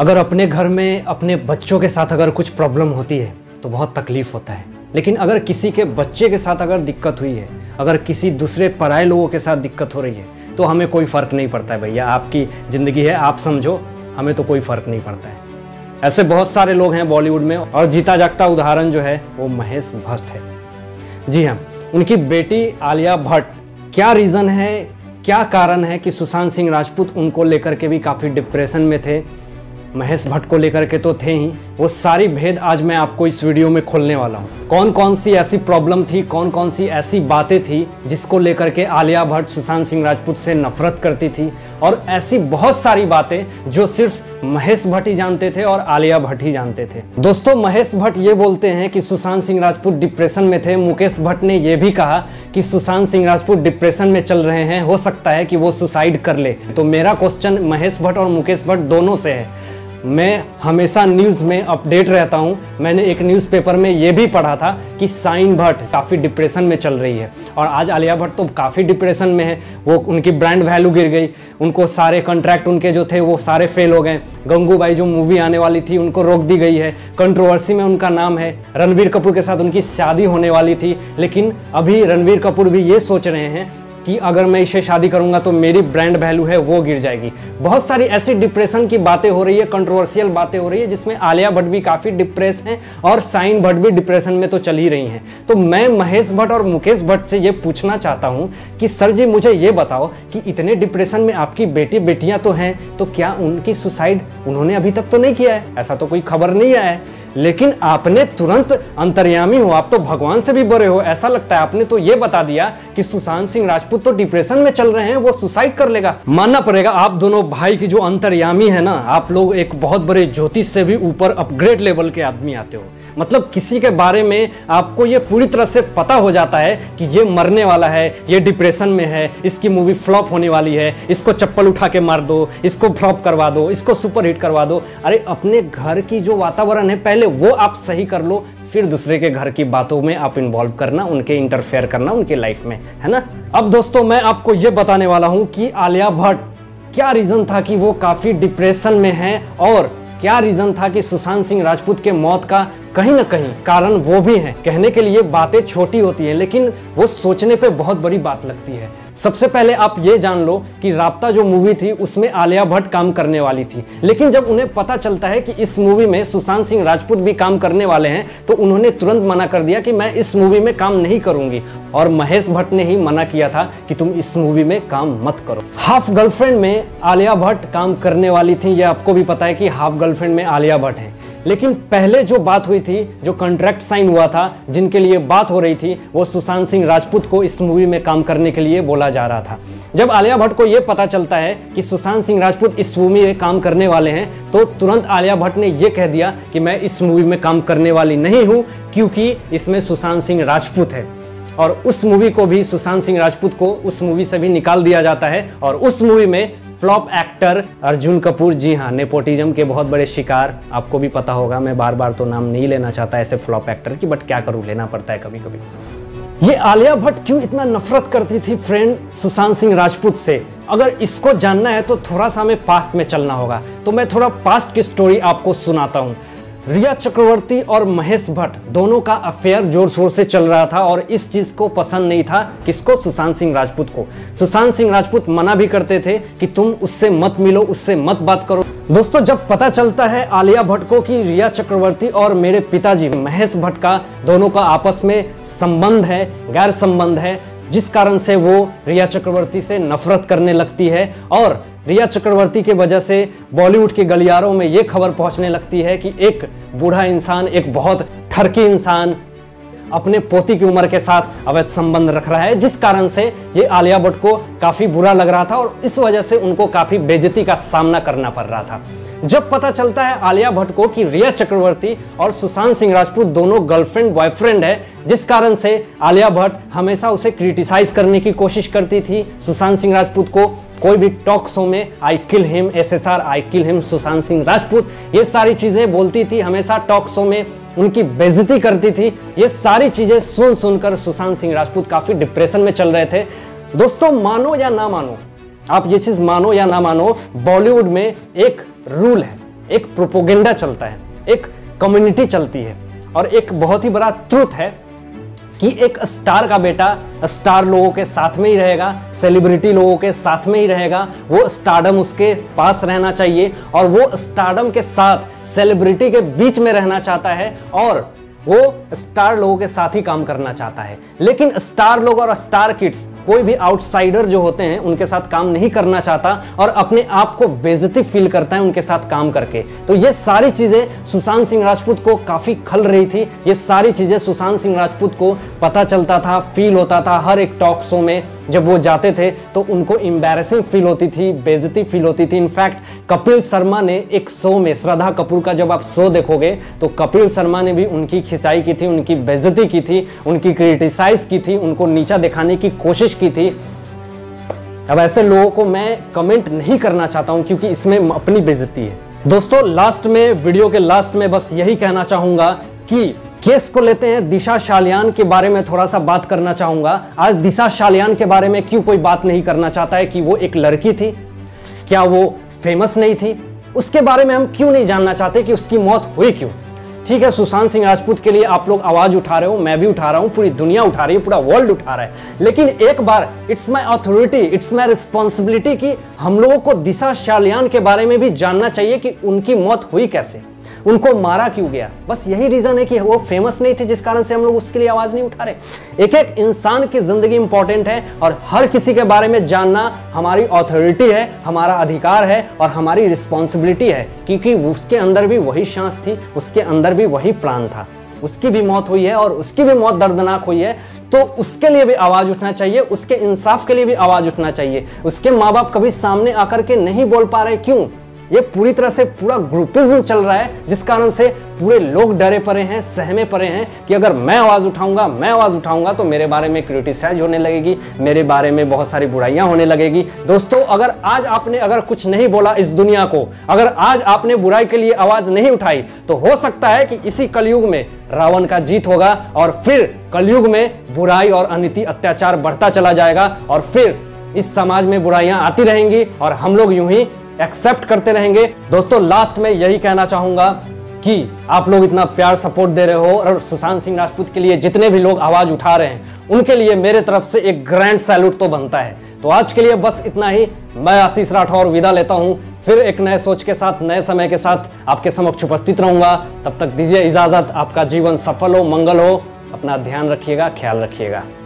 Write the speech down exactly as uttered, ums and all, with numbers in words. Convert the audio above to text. अगर अपने घर में अपने बच्चों के साथ अगर कुछ प्रॉब्लम होती है तो बहुत तकलीफ होता है, लेकिन अगर किसी के बच्चे के साथ अगर दिक्कत हुई है, अगर किसी दूसरे पराए लोगों के साथ दिक्कत हो रही है तो हमें कोई फ़र्क नहीं पड़ता है। भैया आपकी ज़िंदगी है, आप समझो, हमें तो कोई फ़र्क नहीं पड़ता है। ऐसे बहुत सारे लोग हैं बॉलीवुड में और जीता जागता उदाहरण जो है वो महेश भट्ट है। जी हाँ, उनकी बेटी आलिया भट्ट, क्या रीज़न है, क्या कारण है कि सुशांत सिंह राजपूत उनको लेकर के भी काफ़ी डिप्रेशन में थे, महेश भट्ट को लेकर के तो थे ही, वो सारी भेद आज मैं आपको इस वीडियो में खोलने वाला हूँ। कौन कौन सी ऐसी प्रॉब्लम थी, कौन कौन सी ऐसी बातें थी जिसको लेकर के आलिया भट्ट सुशांत सिंह राजपूत से नफरत करती थी, और ऐसी बहुत सारी बातें जो सिर्फ महेश भट्ट ही जानते थे और आलिया भट्ट ही जानते थे। दोस्तों, महेश भट्ट ये बोलते हैं कि सुशांत सिंह राजपूत डिप्रेशन में थे। मुकेश भट्ट ने यह भी कहा कि सुशांत सिंह राजपूत डिप्रेशन में चल रहे हैं, हो सकता है कि वो सुसाइड कर ले। तो मेरा क्वेश्चन महेश भट्ट और मुकेश भट्ट दोनों से है। मैं हमेशा न्यूज़ में अपडेट रहता हूं। मैंने एक न्यूज़पेपर में ये भी पढ़ा था कि शाइन भट्ट काफ़ी डिप्रेशन में चल रही है, और आज आलिया भट्ट तो काफ़ी डिप्रेशन में है। वो उनकी ब्रांड वैल्यू गिर गई, उनको सारे कॉन्ट्रैक्ट उनके जो थे वो सारे फेल हो गए। गंगूबाई जो मूवी आने वाली थी उनको रोक दी गई है, कंट्रोवर्सी में उनका नाम है। रणबीर कपूर के साथ उनकी शादी होने वाली थी, लेकिन अभी रणबीर कपूर भी ये सोच रहे हैं कि अगर मैं इससे शादी करूंगा तो मेरी ब्रांड वैल्यू है वो गिर जाएगी। बहुत सारी ऐसी डिप्रेशन की बातें हो रही है, कंट्रोवर्शियल बातें हो रही है, जिसमें आलिया भट्ट भी काफ़ी डिप्रेस हैं और शाइन भट्ट भी डिप्रेशन में तो चल ही रही हैं। तो मैं महेश भट्ट और मुकेश भट्ट से ये पूछना चाहता हूँ कि सर जी मुझे ये बताओ कि इतने डिप्रेशन में आपकी बेटी बेटियाँ तो हैं, तो क्या उनकी सुसाइड उन्होंने अभी तक तो नहीं किया है? ऐसा तो कोई खबर नहीं आया है, लेकिन आपने तुरंत अंतर्यामी हो, आप तो भगवान से भी बड़े हो, ऐसा लगता है। आपने तो ये बता दिया कि सुशांत सिंह राजपूत तो डिप्रेशन में चल रहे हैं, वो सुसाइड कर लेगा। मानना पड़ेगा आप दोनों भाई की जो अंतर्यामी है ना, आप लोग एक बहुत बड़े ज्योतिष से भी ऊपर अपग्रेड लेवल के आदमी आते हो। मतलब किसी के बारे में आपको ये पूरी तरह से पता हो जाता है कि ये मरने वाला है, ये डिप्रेशन में है, इसकी मूवी फ्लॉप होने वाली है, इसको चप्पल उठा के मार दो, इसको फ्लॉप करवा दो, इसको सुपरहिट करवा दो। अरे अपने घर की जो वातावरण है पहले वो आप सही कर लो, फिर दूसरे के घर की बातों में आप इन्वॉल्व करना, उनके इंटरफेयर करना उनके लाइफ में, है ना। अब दोस्तों मैं आपको ये बताने वाला हूँ कि आलिया भट्ट क्या रीज़न था कि वो काफ़ी डिप्रेशन में है, और क्या रीज़न था कि सुशांत सिंह राजपूत के मौत का कहीं ना कहीं कारण वो भी हैं। कहने के लिए बातें छोटी होती हैं, लेकिन वो सोचने पे बहुत बड़ी बात लगती है। सबसे पहले आप ये जान लो कि राब्ता जो मूवी थी उसमें आलिया भट्ट काम करने वाली थी, लेकिन जब उन्हें पता चलता है कि इस मूवी में सुशांत सिंह राजपूत भी काम करने वाले हैं तो उन्होंने तुरंत मना कर दिया कि मैं इस मूवी में काम नहीं करूंगी, और महेश भट्ट ने ही मना किया था कि तुम इस मूवी में काम मत करो। हाफ गर्लफ्रेंड में आलिया भट्ट काम करने वाली थी, यह आपको भी पता है कि हाफ गर्लफ्रेंड में आलिया भट्ट है, लेकिन पहले जो बात हुई थी, जो कॉन्ट्रैक्ट साइन हुआ था, जिनके लिए बात हो रही थी, वो सुशांत सिंह राजपूत को इस मूवी में काम करने के लिए बोला जा रहा था। जब आलिया भट्ट को ये पता चलता है कि सुशांत सिंह राजपूत इस मूवी में काम करने वाले हैं तो तुरंत आलिया भट्ट ने ये कह दिया कि मैं इस मूवी में काम करने वाली नहीं हूँ, क्योंकि इसमें सुशांत सिंह राजपूत है। और उस मूवी को भी, सुशांत सिंह राजपूत को उस मूवी से भी निकाल दिया जाता है, और उस मूवी में फ्लॉप एक्टर अर्जुन कपूर, जी हाँ, नेपोटिज्म के बहुत बड़े शिकार, आपको भी पता होगा। मैं बार बार तो नाम नहीं लेना चाहता ऐसे फ्लॉप एक्टर की, बट क्या करूँ, लेना पड़ता है कभी कभी। ये आलिया भट्ट क्यों इतना नफरत करती थी फ्रेंड सुशांत सिंह राजपूत से, अगर इसको जानना है तो थोड़ा सा हमें पास्ट में चलना होगा। तो मैं थोड़ा पास्ट की स्टोरी आपको सुनाता हूँ। रिया चक्रवर्ती और महेश भट्ट दोनों का अफेयर जोर शोर से चल रहा था, और इस चीज़ को पसंद नहीं था। किसको? सुशांत सिंह राजपूत को। सुशांत सिंह राजपूत मना भी करते थे कि तुम उससे मत मिलो, उससे मत बात करो। दोस्तों, जब पता चलता है आलिया भट्ट को कि रिया चक्रवर्ती और मेरे पिताजी महेश भट्ट का, दोनों का आपस में संबंध है, गैर संबंध है, जिस कारण से वो रिया चक्रवर्ती से नफरत करने लगती है, और रिया चक्रवर्ती के वजह से बॉलीवुड के गलियारों में ये खबर पहुंचने लगती है कि एक बूढ़ा इंसान, एक बहुत ठरकी इंसान अपने पोती की उम्र के साथ अवैध संबंध रख रहा है, जिस कारण से ये आलिया भट्ट को काफ़ी बुरा लग रहा था और इस वजह से उनको काफ़ी बेइज्जती का सामना करना पड़ रहा था। जब पता चलता है आलिया भट्ट को कि रिया चक्रवर्ती और सुशांत सिंह राजपूत दोनों गर्लफ्रेंड बॉयफ्रेंड है, जिस कारण से आलिया भट्ट हमेशा उसे क्रिटिसाइज करने की कोशिश करती थी, सुशांत सिंह राजपूत को कोई भी टॉक शो में I kill him S S R, I kill him Sushant Singh Rajput, ये सारी चीज़ें बोलती थी, हमेशा टॉक शो में उनकी बेइज्जती करती थी। ये सारी चीज़ें सुन सुनकर सुशांत सिंह राजपूत काफ़ी डिप्रेशन में चल रहे थे। दोस्तों, मानो या ना मानो, आप ये चीज़ मानो या ना मानो, बॉलीवुड में एक रूल है, एक प्रोपोगेंडा चलता है, एक कम्युनिटी चलती है, और एक बहुत ही बड़ा ट्रुथ है कि एक स्टार का बेटा स्टार लोगों के साथ में ही रहेगा, सेलिब्रिटी लोगों के साथ में ही रहेगा, वो स्टारडम उसके पास रहना चाहिए और वो स्टारडम के साथ सेलिब्रिटी के बीच में रहना चाहता है और वो स्टार लोगों के साथ ही काम करना चाहता है। लेकिन स्टार लोग और स्टार किड्स, कोई भी आउटसाइडर जो होते हैं उनके साथ काम नहीं करना चाहता और अपने आप को बेइज्जती फील करता है उनके साथ काम करके। तो ये सारी चीज़ें सुशांत सिंह राजपूत को काफ़ी खल रही थी, ये सारी चीज़ें सुशांत सिंह राजपूत को पता चलता था, फील होता था। हर एक टॉक शो में जब वो जाते थे तो उनको एम्बैरेसिंग फील होती थी, बेइज्जती फील होती थी। इनफैक्ट कपिल शर्मा ने एक शो में, श्रद्धा कपूर का जब आप शो देखोगे तो कपिल शर्मा ने भी उनकी खिंचाई की थी, उनकी बेइज्जती की थी, उनकी क्रिटिसाइज की थी, उनको नीचा दिखाने की कोशिश की थी। अब ऐसे लोगों को मैं कमेंट नहीं करना चाहता हूं क्योंकि इसमें अपनी बेइज्जती है। दोस्तों, लास्ट में, वीडियो के लास्ट में बस यही कहना चाहूंगा कि केस को लेते हैं दिशा शालियान के बारे में थोड़ा सा बात करना चाहूंगा। आज दिशा शालियान के बारे में क्यों कोई बात नहीं करना चाहता है कि वो एक लड़की थी, क्या वो फेमस नहीं थी, उसके बारे में हम क्यों नहीं जानना चाहते कि उसकी मौत हुई क्यों? ठीक है, सुशांत सिंह राजपूत के लिए आप लोग आवाज उठा रहे हो, मैं भी उठा रहा हूं, पूरी दुनिया उठा रही है, पूरा वर्ल्ड उठा रहा है, लेकिन एक बार it's my authority, it's my responsibility कि हम लोगों को दिशा शालियान के बारे में भी जानना चाहिए कि उनकी मौत हुई कैसे, उनको मारा क्यों गया। बस यही रीजन है कि वो फेमस नहीं थे जिस कारण से हम लोग उसके लिए आवाज नहीं उठा रहे। एक एक इंसान की जिंदगी इंपॉर्टेंट है और हर किसी के बारे में जानना हमारी अथॉरिटी है, हमारा अधिकार है और हमारी रिस्पॉन्सिबिलिटी है, क्योंकि उसके अंदर भी वही सांस थी, उसके अंदर भी वही प्राण था, उसकी भी मौत हुई है और उसकी भी मौत दर्दनाक हुई है। तो उसके लिए भी आवाज उठना चाहिए, उसके इंसाफ के लिए भी आवाज उठना चाहिए। उसके माँ बाप कभी सामने आकर के नहीं बोल पा रहे, क्यों? ये पूरी तरह से पूरा ग्रुपिज्म चल रहा है जिस कारण से पूरे लोग डरे पड़े हैं, सहमे पड़े हैं कि अगर मैं आवाज़ उठाऊंगा, मैं आवाज़ उठाऊंगा तो मेरे बारे में क्रिटिसाइज होने लगेगी, मेरे बारे में बहुत सारी बुराइयां होने लगेगी। दोस्तों, अगर आज आपने अगर कुछ नहीं बोला इस दुनिया को, अगर आज आपने बुराई के लिए आवाज़ नहीं उठाई तो हो सकता है कि इसी कलयुग में रावण का जीत होगा और फिर कलयुग में बुराई और अनिति अत्याचार बढ़ता चला जाएगा और फिर इस समाज में बुराइयाँ आती रहेंगी और हम लोग यूं ही एक्सेप्ट करते रहेंगे। दोस्तों, लास्ट में यही कहना चाहूंगा कि आप लोग इतना प्यार सपोर्ट दे रहे हो और सुशांत सिंह राजपूत के लिए जितने भी लोग आवाज उठा रहे हैं उनके लिए मेरे तरफ से एक ग्रैंड सैल्यूट तो बनता है। तो आज के लिए बस इतना ही। मैं आशीष राठौर विदा लेता हूं, फिर एक नए सोच के साथ, नए समय के साथ आपके समक्ष उपस्थित रहूंगा। तब तक दीजिए इजाजत। आपका जीवन सफल हो, मंगल हो, अपना ध्यान रखिएगा, ख्याल रखिएगा।